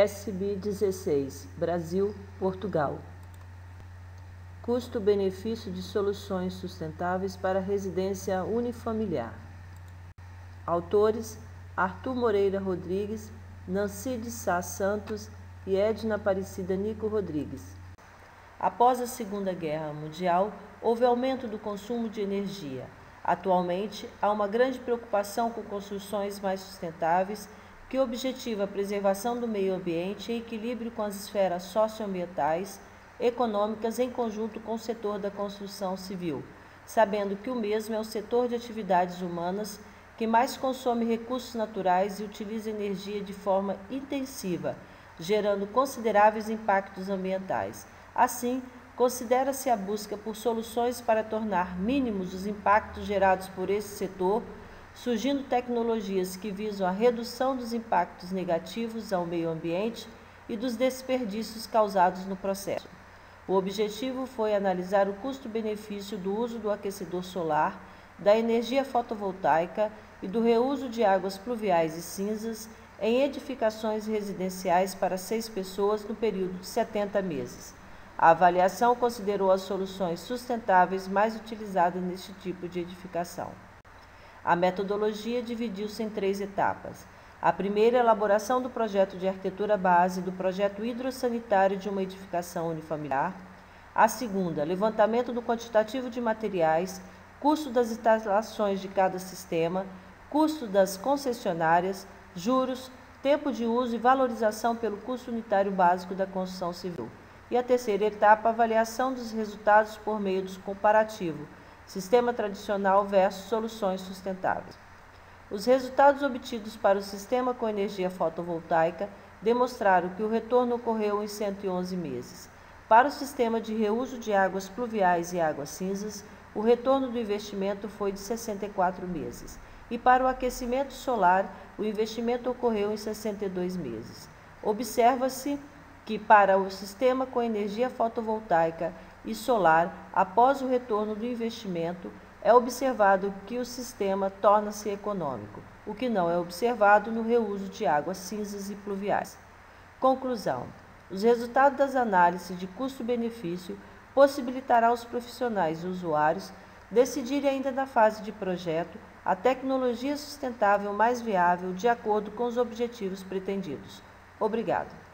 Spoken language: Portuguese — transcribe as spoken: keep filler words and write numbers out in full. S B dezesseis, Brasil, Portugal. Custo-benefício de soluções sustentáveis para residência unifamiliar. Autores: Artur Moreira Rodrigues, Nancy de Sá Santos e Edna Aparecida Nico Rodrigues. Após a Segunda Guerra Mundial, houve aumento do consumo de energia. Atualmente, há uma grande preocupação com construções mais sustentáveis que objetiva a preservação do meio ambiente em equilíbrio com as esferas socioambientais, econômicas em conjunto com o setor da construção civil, sabendo que o mesmo é o setor de atividades humanas que mais consome recursos naturais e utiliza energia de forma intensiva, gerando consideráveis impactos ambientais. Assim, considera-se a busca por soluções para tornar mínimos os impactos gerados por esse setor, surgindo tecnologias que visam a redução dos impactos negativos ao meio ambiente e dos desperdícios causados no processo. O objetivo foi analisar o custo-benefício do uso do aquecedor solar, da energia fotovoltaica e do reuso de águas pluviais e cinzas em edificações residenciais para seis pessoas no período de setenta meses. A avaliação considerou as soluções sustentáveis mais utilizadas neste tipo de edificação. A metodologia dividiu-se em três etapas. A primeira, elaboração do projeto de arquitetura base do projeto hidrossanitário de uma edificação unifamiliar. A segunda, levantamento do quantitativo de materiais, custo das instalações de cada sistema, custo das concessionárias, juros, tempo de uso e valorização pelo custo unitário básico da construção civil. E a terceira etapa, avaliação dos resultados por meio do comparativo, sistema tradicional versus soluções sustentáveis. Os resultados obtidos para o sistema com energia fotovoltaica demonstraram que o retorno ocorreu em cento e onze meses. Para o sistema de reuso de águas pluviais e águas cinzas, o retorno do investimento foi de sessenta e quatro meses. E para o aquecimento solar, o investimento ocorreu em sessenta e dois meses. Observa-se que para o sistema com energia fotovoltaica e solar, após o retorno do investimento, é observado que o sistema torna-se econômico, o que não é observado no reuso de águas cinzas e pluviais. Conclusão: os resultados das análises de custo-benefício possibilitarão aos profissionais e usuários decidirem ainda na fase de projeto a tecnologia sustentável mais viável de acordo com os objetivos pretendidos. Obrigado.